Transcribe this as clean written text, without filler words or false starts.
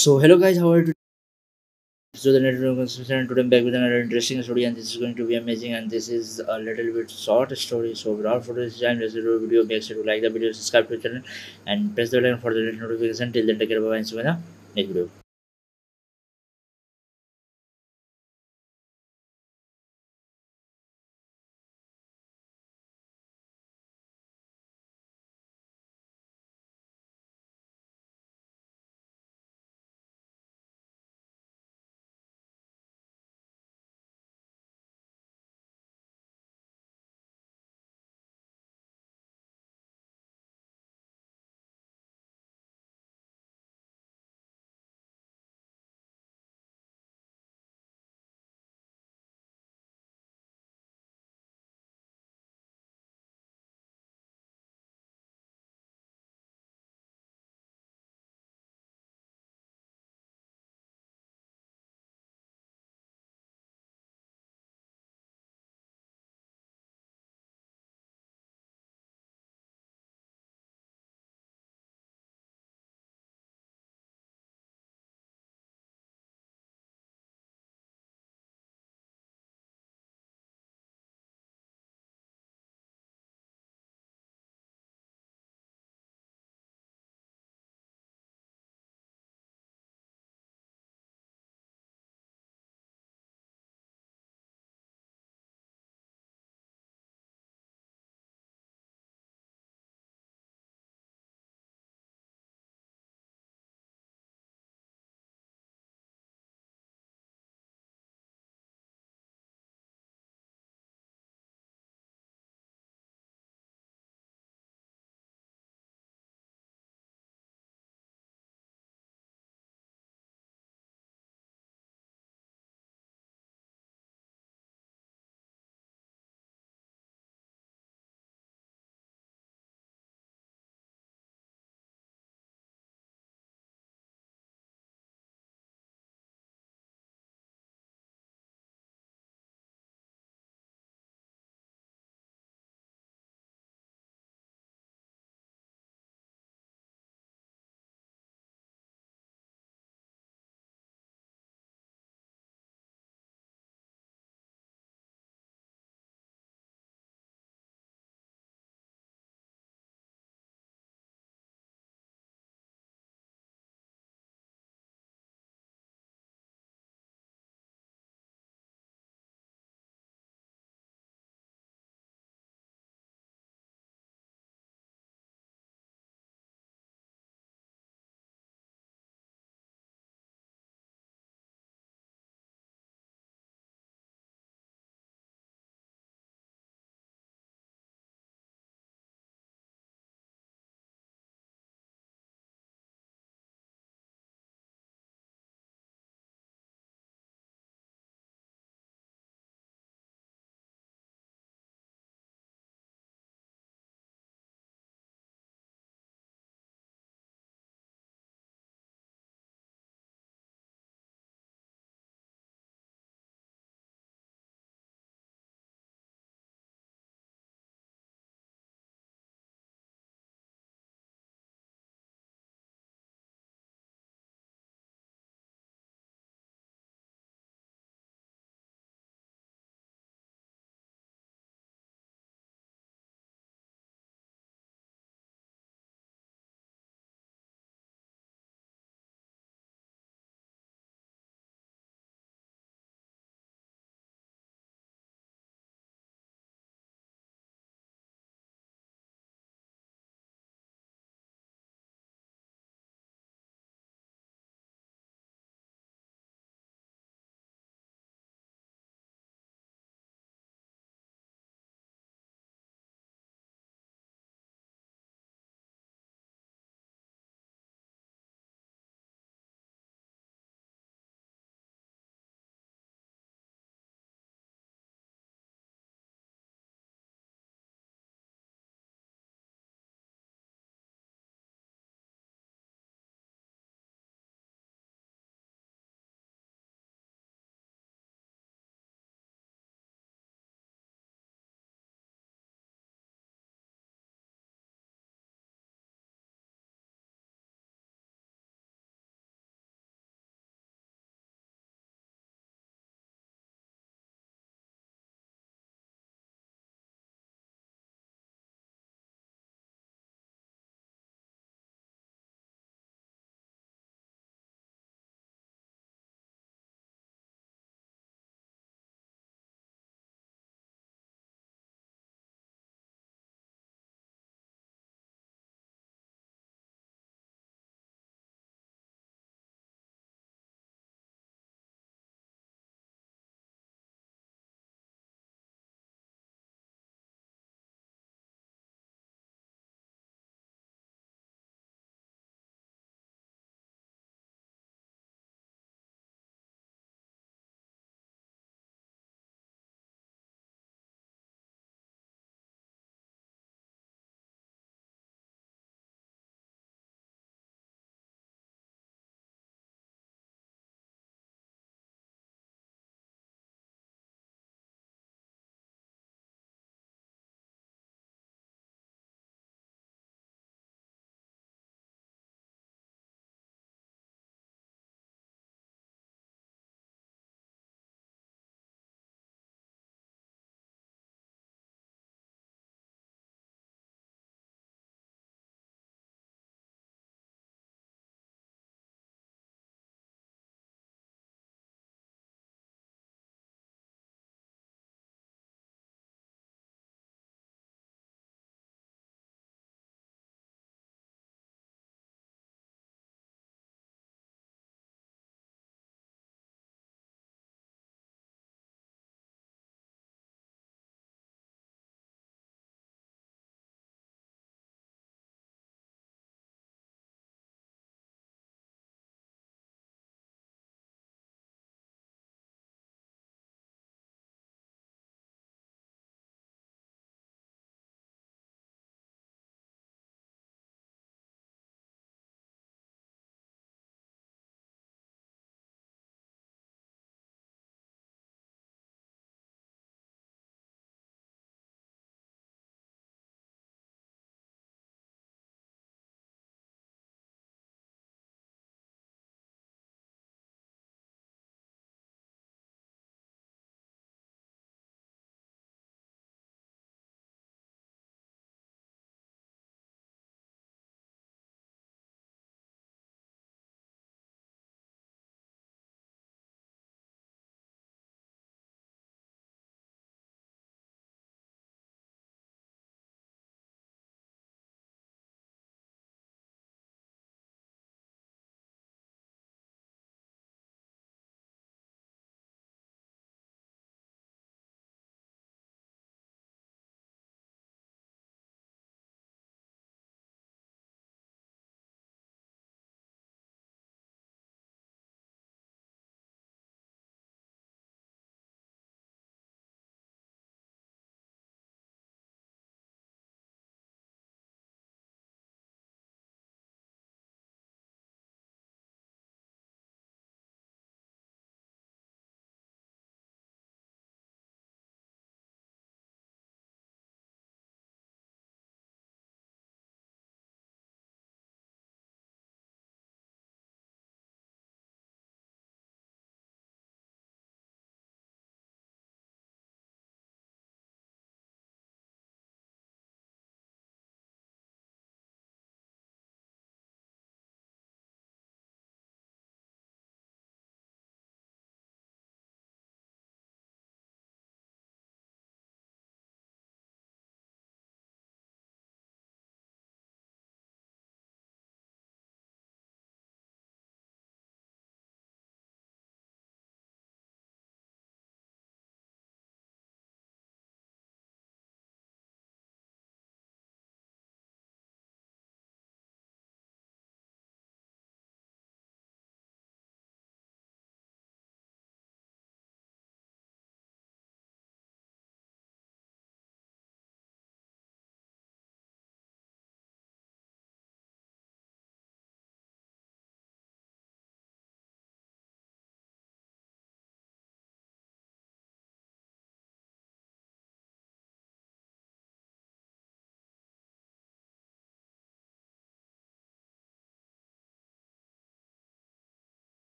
So hello guys, how are you? So the network consultant, today I'm back with another interesting story, and this is going to be amazing, and this is a little bit short story. So without further ado, let's do a video. Make sure to like the video, subscribe to the channel, and press the bell icon for the notification. Till then, take care, bye bye, and see you in the next video.